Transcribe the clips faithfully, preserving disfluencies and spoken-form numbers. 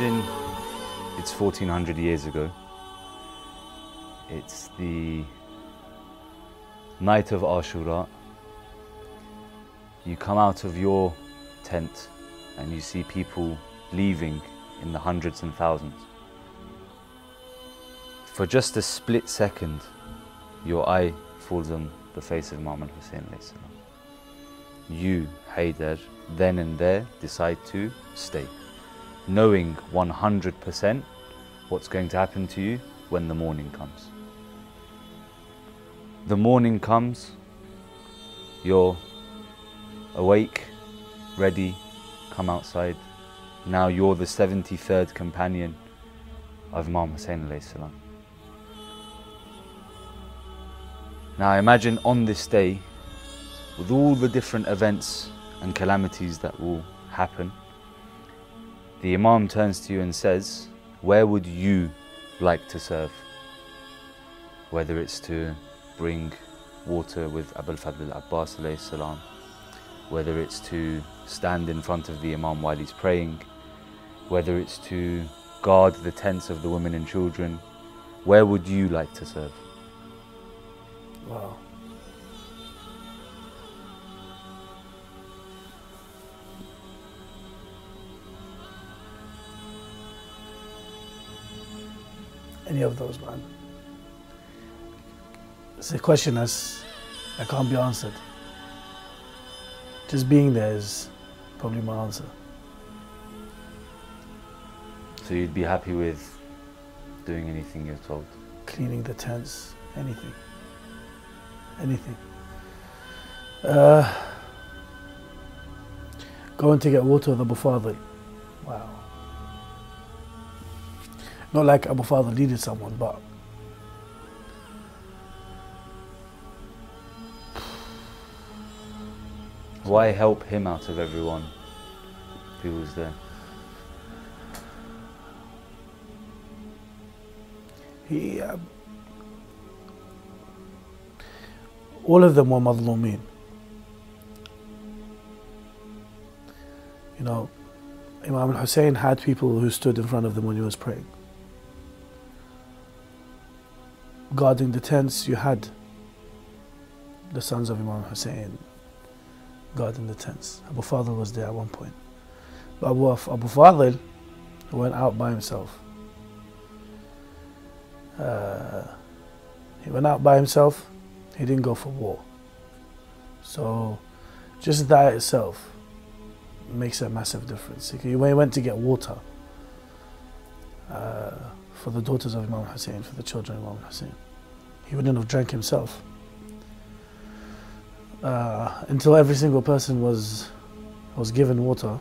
imagine it's fourteen hundred years ago. It's the night of Ashura. You come out of your tent and you see people leaving in the hundreds and thousands. For just a split second, your eye falls on the face of Imam Hussein. You, Haydar, then and there decide to stay, knowing one hundred percent what's going to happen to you when the morning comes. The morning comes, you're awake, ready, come outside. Now you're the seventy-third companion of Imam Hussein alayhi salam. Now imagine on this day, with all the different events and calamities that will happen, the Imam turns to you and says, where would you like to serve? Whether it's to bring water with Abul Fadl al-Abbas alayhi salam, whether it's to stand in front of the Imam while he's praying, whether it's to guard the tents of the women and children, where would you like to serve? Wow. Any of those, man. It's a question that's, that can't be answered. Just being there is probably my answer. So you'd be happy with doing anything you're told? Cleaning the tents, anything. Anything. Uh, going to get water with Abu Fadl. Wow. Not like Abu Fadl needed someone, but why help him out of everyone who was there? He, uh, all of them were madhlumin. You know, Imam Hussein had people who stood in front of them when he was praying. Guarding the tents, you had the sons of Imam Hussein guarding the tents. Abu Fadl was there at one point. But Abu, Abu Fadl went out by himself. Uh, he went out by himself, he didn't go for war. So just that itself makes a massive difference. When he went to get water uh, for the daughters of Imam Hussein, for the children of Imam Hussein, he wouldn't have drank himself. Uh, until every single person was was given water.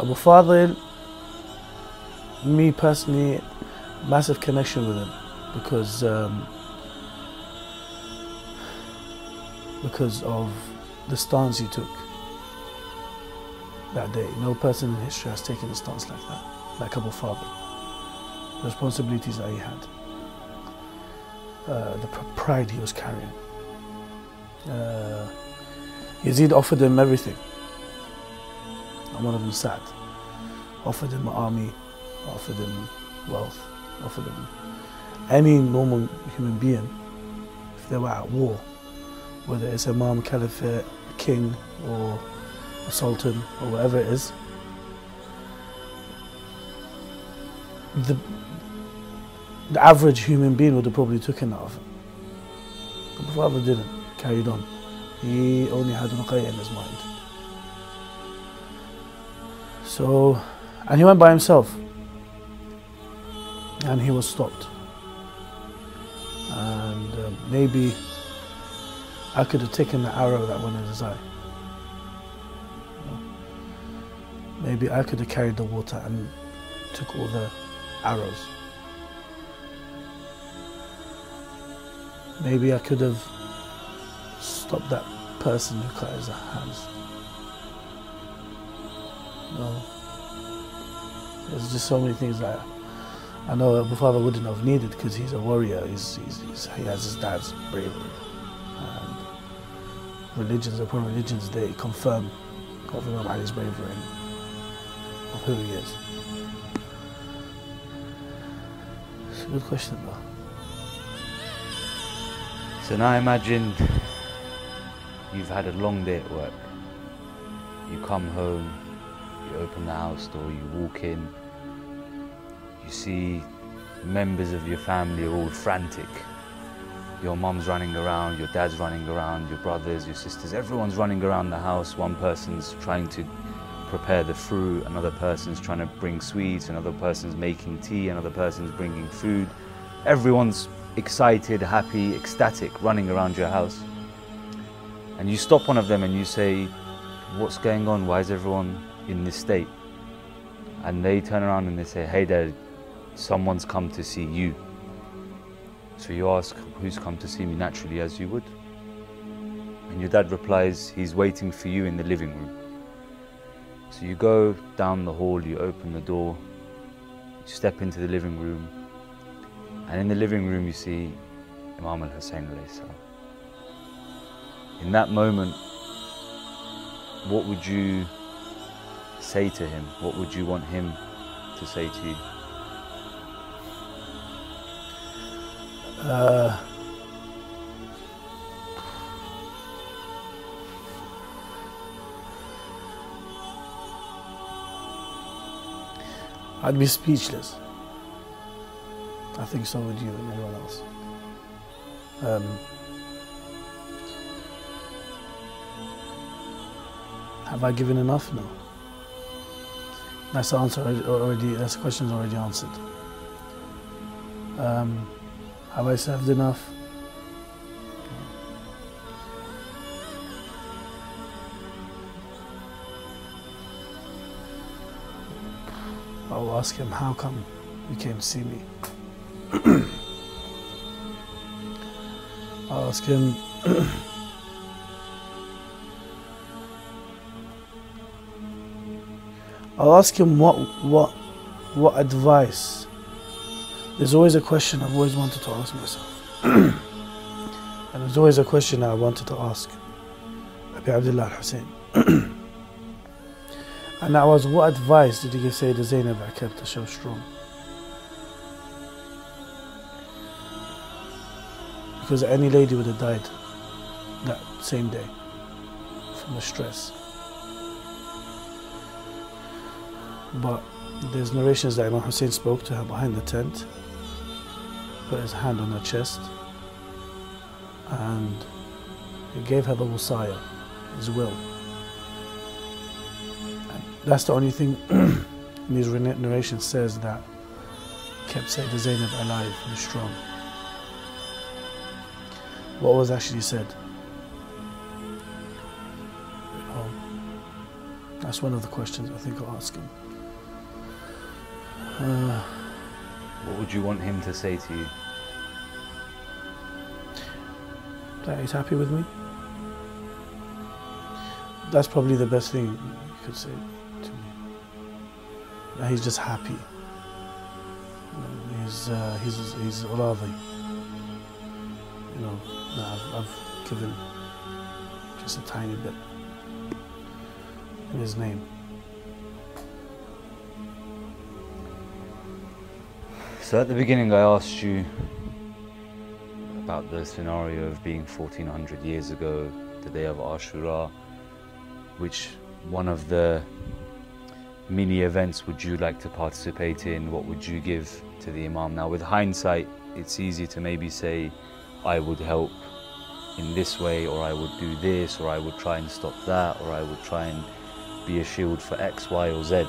Abu Fadl, me personally, massive connection with him because um, because of the stance he took that day. No person in history has taken a stance like that, like Abu Fadl. The responsibilities that he had. Uh, the pride he was carrying. Uh, Yazid offered him everything. And one of them sat. Offered him an army, offered him wealth, offered him any normal human being. If they were at war, whether it's Imam, Caliphate, a king, or a sultan, or whatever it is, the The average human being would have probably taken that offer. But the father didn't, carried on. He only had Muqayyah in his mind. So, and he went by himself. And he was stopped. And uh, maybe I could have taken the arrow that went in his eye. Maybe I could have carried the water and took all the arrows. Maybe I could have stopped that person who cut his hands. No. There's just so many things that I know Abu Fadl wouldn't have needed because he's a warrior. He's, he's, he's, he has his dad's bravery. And religions upon religions, they confirm of Imam Ali's bravery, of who he is? It's a good question though. So now imagine you've had a long day at work. You come home, you open the house door, you walk in, you see members of your family are all frantic. Your mum's running around, your dad's running around, your brothers, your sisters, everyone's running around the house. One person's trying to prepare the fruit, another person's trying to bring sweets, another person's making tea, another person's bringing food. Everyone's excited, happy, ecstatic, running around your house. And you stop one of them and you say, "What's going on? Why is everyone in this state?" And they turn around and they say, "Hey Dad, someone's come to see you." So you ask, "Who's come to see me?" naturally, as you would. And your dad replies, "He's waiting for you in the living room." So you go down the hall, you open the door, you step into the living room, and in the living room you see Imam al-Hussein. In that moment, what would you say to him? What would you want him to say to you? Uh, I'd be speechless. I think so would you and everyone else. Um, have I given enough? No. That's the answer already. That's the question's already answered. Um, Have I served enough? I'll ask him, how come you came to see me? I'll ask him, I'll ask him what, what, what advice. There's always a question I've always wanted to ask myself. And there's always a question I wanted to ask Abi Abdullah al-Hussein. And that was, what advice did he give Sayyida Zainab that kept the show strong? Because any lady would have died that same day from the stress. But there's narrations that Imam Hussein spoke to her behind the tent, put his hand on her chest, and he gave her the wasaya, his will. And that's the only thing in these narrations says that kept Sayyida Zainab alive and strong. What was actually said? Oh, that's one of the questions I think I'll ask him. Uh, what would you want him to say to you? That he's happy with me. That's probably the best thing you could say to me. That he's just happy. He's uh, he's he's radhi. You know, that I've, I've given just a tiny bit in his name. So at the beginning I asked you about the scenario of being fourteen hundred years ago, the day of Ashura, which one of the mini events would you like to participate in? What would you give to the Imam? Now with hindsight, it's easy to maybe say, I would help in this way, or I would do this, or I would try and stop that, or I would try and be a shield for X, Y, or Z.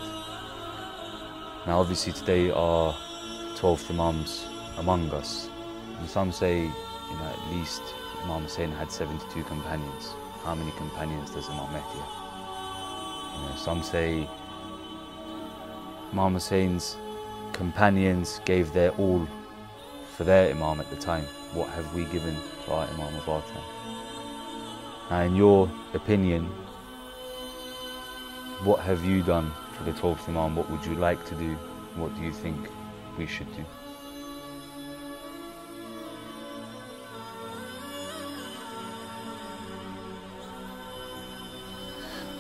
Now obviously today our twelve Imams among us, and some say, you know, at least Imam Hussein had seventy-two companions. How many companions does Imam Mahdi have? You know, some say Imam Hussein's companions gave their all for their Imam at the time. What have we given to our Imam of our time? Now in your opinion, what have you done for the twelfth Imam? What would you like to do? What do you think we should do?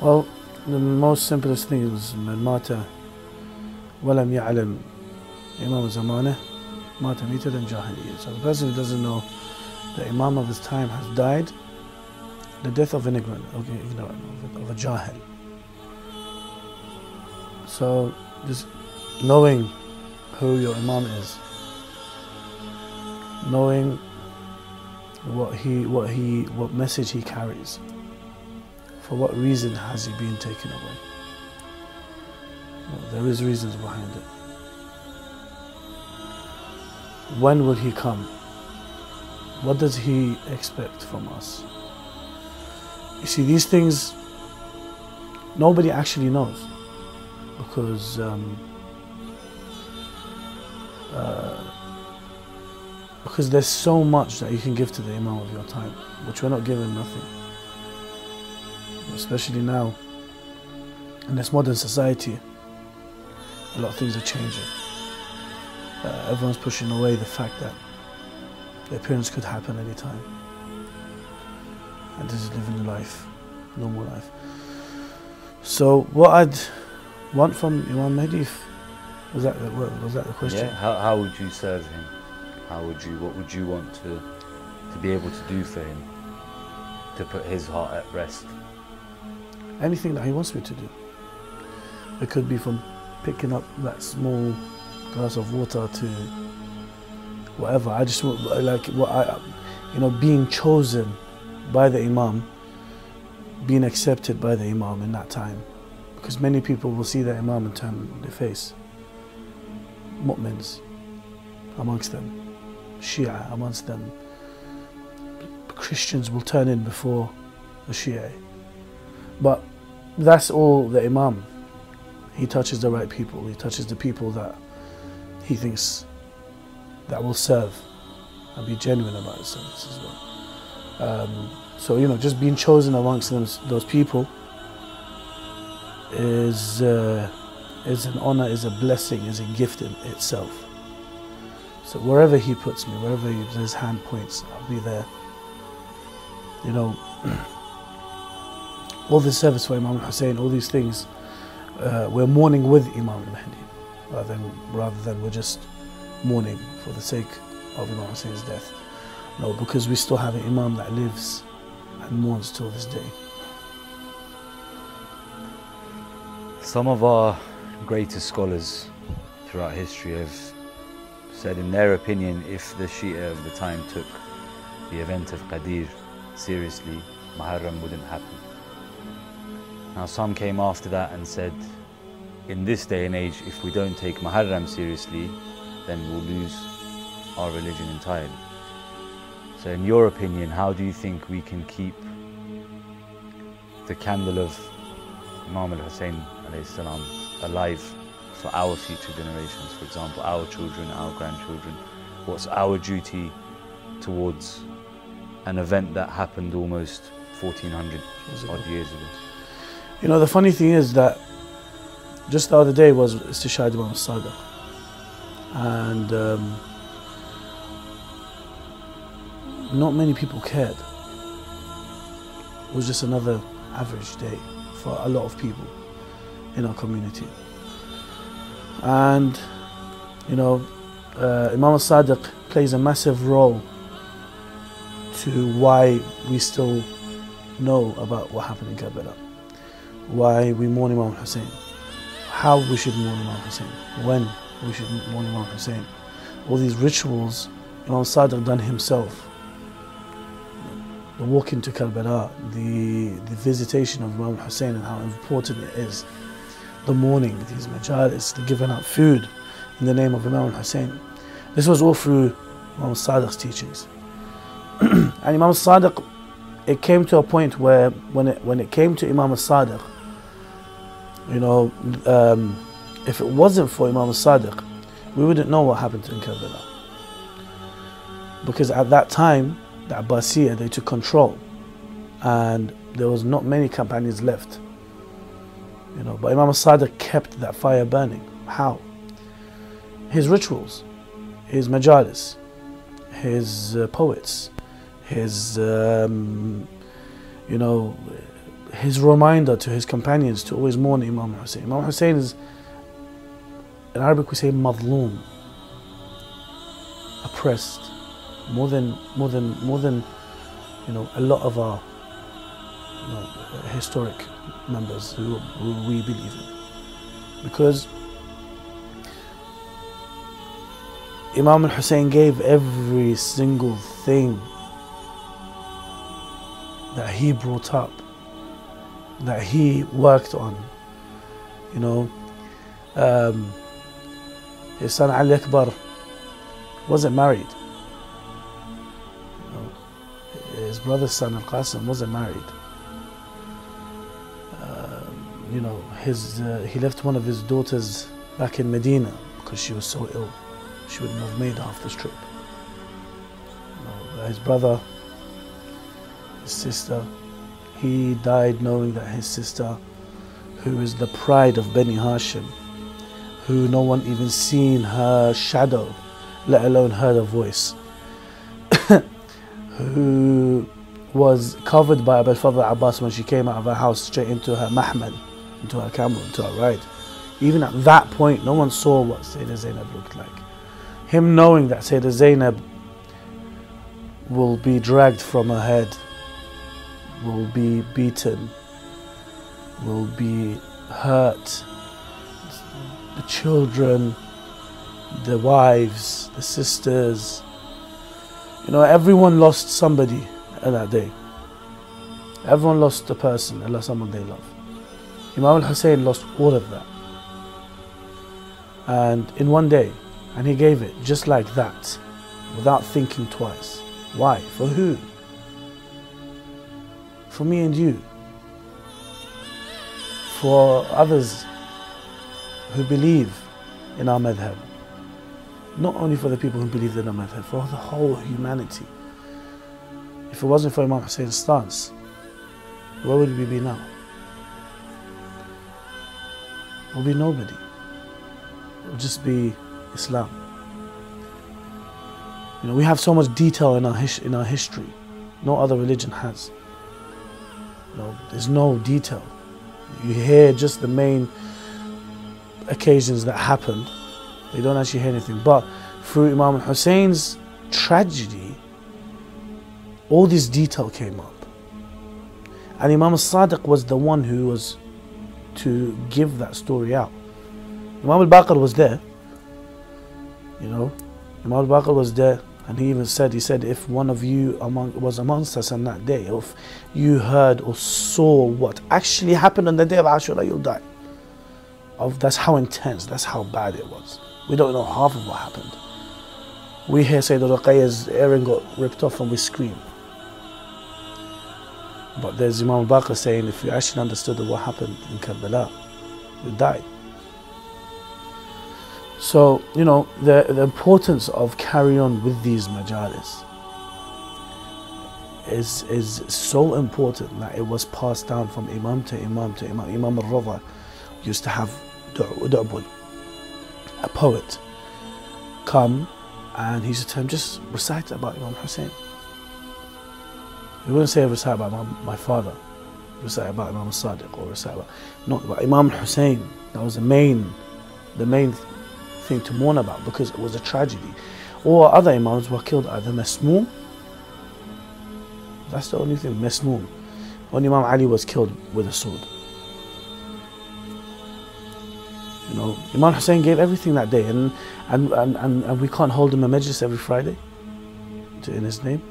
Well, the most simplest thing was من مات ولم يعلم Imam Zamane مات ميتة جاهلية. So the person who doesn't know the Imam of his time has died the death of an ignorant, okay, ignorant of a Jahil. So just knowing who your Imam is, knowing what he, what he, what message he carries. For what reason has he been taken away? Well, there is reasons behind it. When will he come? What does he expect from us? You see, these things nobody actually knows, because um, uh, because there's so much that you can give to the Imam of your time, which we're not given nothing. Especially now, in this modern society, a lot of things are changing. Uh, everyone's pushing away the fact that the appearance could happen any time. And this is living life, normal life. So what I'd want from Imam Mahdi, was that the, was that the question? Yeah. How, how would you serve him? How would you? What would you want to to be able to do for him to put his heart at rest? Anything that he wants me to do. It could be from picking up that small glass of water to whatever. I just want, like, what I, you know, being chosen by the Imam, being accepted by the Imam in that time. Because many people will see the Imam and turn their face. Mu'mins amongst them, Shia amongst them. Christians will turn in before the Shia. But that's all the Imam. He touches the right people. He touches the people that he thinks that will serve and be genuine about his service as well. Um, so, you know, just being chosen amongst them, those people is, uh, is an honor, is a blessing, is a gift in itself. So wherever he puts me, wherever he, his hand points, I'll be there. You know, all this service for Imam Hussein, all these things, uh, we're mourning with Imam Mahdi, rather than, rather than we're just mourning for the sake of Imam Hussein's death. No, because we still have an Imam that lives and mourns till this day. Some of our greatest scholars throughout history have said, in their opinion, if the Shia of the time took the event of Qadir seriously, Muharram wouldn't happen. Now, some came after that and said, in this day and age, if we don't take Muharram seriously, then we'll lose our religion entirely. So in your opinion, how do you think we can keep the candle of Imam al-Hussein alayhi salam alive for our future generations, for example, our children, our grandchildren? What's our duty towards an event that happened almost fourteen hundred odd years ago? You know, the funny thing is that just the other day was Istishhad Imam al-Sadiq, and um, not many people cared. It was just another average day for a lot of people in our community. And, you know, uh, Imam al-Sadiq plays a massive role to why we still know about what happened in Karbala, why we mourn Imam Hussein, how we should mourn Imam Hussein, when we should mourn Imam Hussein. All these rituals Imam al-Sadiq done himself. The walk into Karbala, the, the visitation of Imam Hussein and how important it is, the mourning, these majalis, the giving out food in the name of Imam Hussein. This was all through Imam al-Sadiq's teachings. And Imam al-Sadiq, it came to a point where when it, when it came to Imam al-Sadiq, you know, um, if it wasn't for Imam al-Sadiq, we wouldn't know what happened in Karbala. Because at that time, the Abbasiyah, they took control, and there was not many companions left, you know. But Imam al-Sadiq kept that fire burning. How? His rituals, his majalis, his uh, poets, his um, you know, his reminder to his companions to always mourn Imam Hussein. Imam Hussein is, in Arabic we say madhloom, oppressed, more than, more than, more than, you know, a lot of our you know, historic members who, who we believe in. Because Imam Hussein gave every single thing that he brought up, that he worked on, you know. Um, his son Ali Akbar wasn't married. You know, his brother's son Al Qasim wasn't married. Uh, you know, his uh, he left one of his daughters back in Medina because she was so ill. She wouldn't have made half this trip. You know, his brother, his sister, he died knowing that his sister, who is the pride of Beni Hashem, who no one even seen her shadow, let alone heard her voice, who was covered by Abul Fadl al-Abbas when she came out of her house straight into her Mahmal, into her camel, into her ride. Even at that point, no one saw what Sayyida Zainab looked like. Him knowing that Sayyida Zainab will be dragged from her head, will be beaten, will be hurt, the children, the wives, the sisters, you know, everyone lost somebody that day. Everyone lost a person, they lost someone they love. Imam al-Hussein lost all of that, and in one day. And he gave it just like that, without thinking twice. Why? For who? For me and you. For others who believe in our madhab. Not only for the people who believe in our madhab, for the whole humanity. If it wasn't for Imam Hussein's stance, where would we be now? We'll be nobody. We'll just be Islam. You know, we have so much detail in our his, in our history, no other religion has. You know, there's no detail. You hear just the main occasions that happened. They don't actually hear anything. But through Imam Hussein's tragedy, all this detail came up. And Imam al-Sadiq was the one who was to give that story out. Imam al-Baqir was there. You know, Imam al-Baqir was there, and he even said, he said, if one of you among, was amongst us on that day, or if you heard or saw what actually happened on the day of Ashura, you'll die. Of, that's how intense, that's how bad it was. We don't know half of what happened. We hear Sayyidah Ruqayyah's earring got ripped off and we scream. But there's Imam al-Baqir saying, if you actually understood what happened in Karbala, you'll die. So, you know, the, the importance of carry on with these majalis is, is so important that it was passed down from Imam to Imam to Imam. Imam al-Ridha used to have du'bul, a poet, come and he used to tell him, just recite about Imam Hussein. He wouldn't say recite about my, my father, recite about Imam al-Sadiq or recite about, not about Imam Hussein. That was the main, the main thing to mourn about, because it was a tragedy. All other imams were killed either Mesmoum, that's the only thing, Mesmoum. Only Imam Ali was killed with a sword. You know, Imam Hussein gave everything that day, and and, and, and, and we can't hold him a majlis every Friday to, in his name.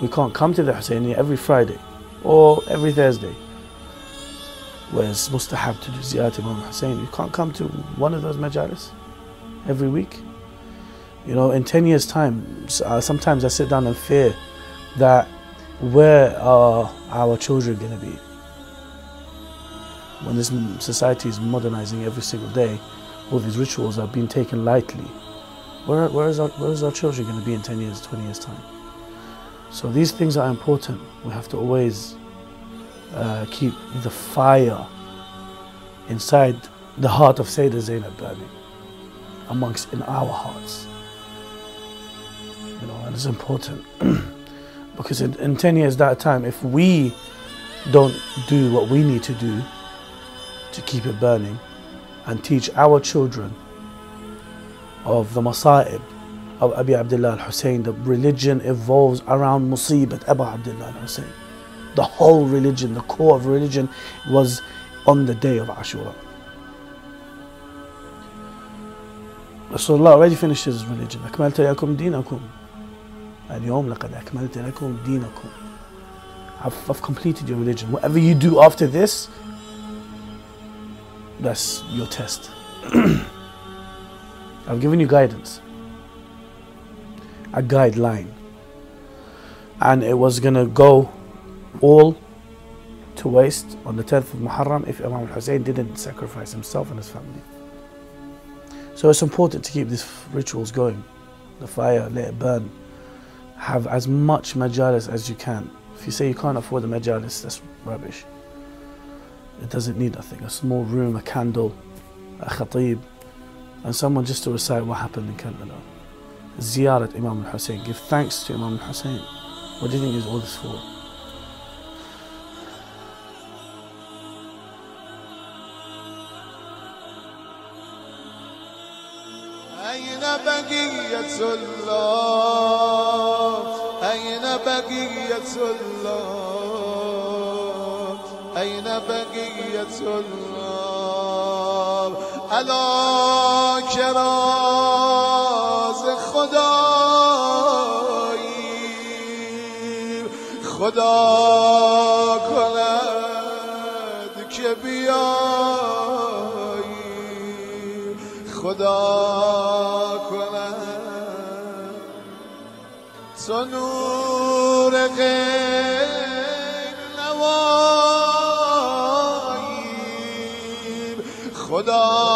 We can't come to the Husseinia every Friday or every Thursday, where it's mustahab to do ziyarat Imam Hussein. You can't come to one of those majalis every week. You know, in ten years time, uh, sometimes I sit down and fear that where are our children going to be? When this society is modernizing every single day, all these rituals are being taken lightly. Where, where, is, our, where is our children going to be in ten years, twenty years time? So these things are important. We have to always uh, keep the fire inside the heart of Sayyida Zainab burning. Amongst in our hearts, you know, and it's important because in, in ten years that time, if we don't do what we need to do to keep it burning and teach our children of the Masa'ib of Abi Abdullah al-Hussein. The religion evolves around Musibat Abu Abdullah al-Hussein. The whole religion, the core of religion was on the day of Ashura. Rasulullah already finished his religion. أَكْمَلْتَ لَكُمْ دِينَكُمْ الْيَوْمَ لَقَدْ أَكْمَلْتَ لَكُمْ دِينَكُمْ. I've, I've completed your religion. Whatever you do after this, that's your test. I've given you guidance, a guideline, and it was gonna go all to waste on the tenth of Muharram if Imam Hussein didn't sacrifice himself and his family. So it's important to keep these rituals going. The fire, let it burn. Have as much majalis as you can. If you say you can't afford a majalis, that's rubbish. It doesn't need nothing. A small room, a candle, a khatib, and someone just to recite what happened in Karbala. Ziyarat Imam Hussain. Give thanks to Imam Hussain. What do you think is all this for? Hay nabegiatullah. Hay nabegiatullah. Hay nabegiatullah. Allah keraz Khudai Khuda konad ke biyai Khuda konad to noor ghaib nawai Khuda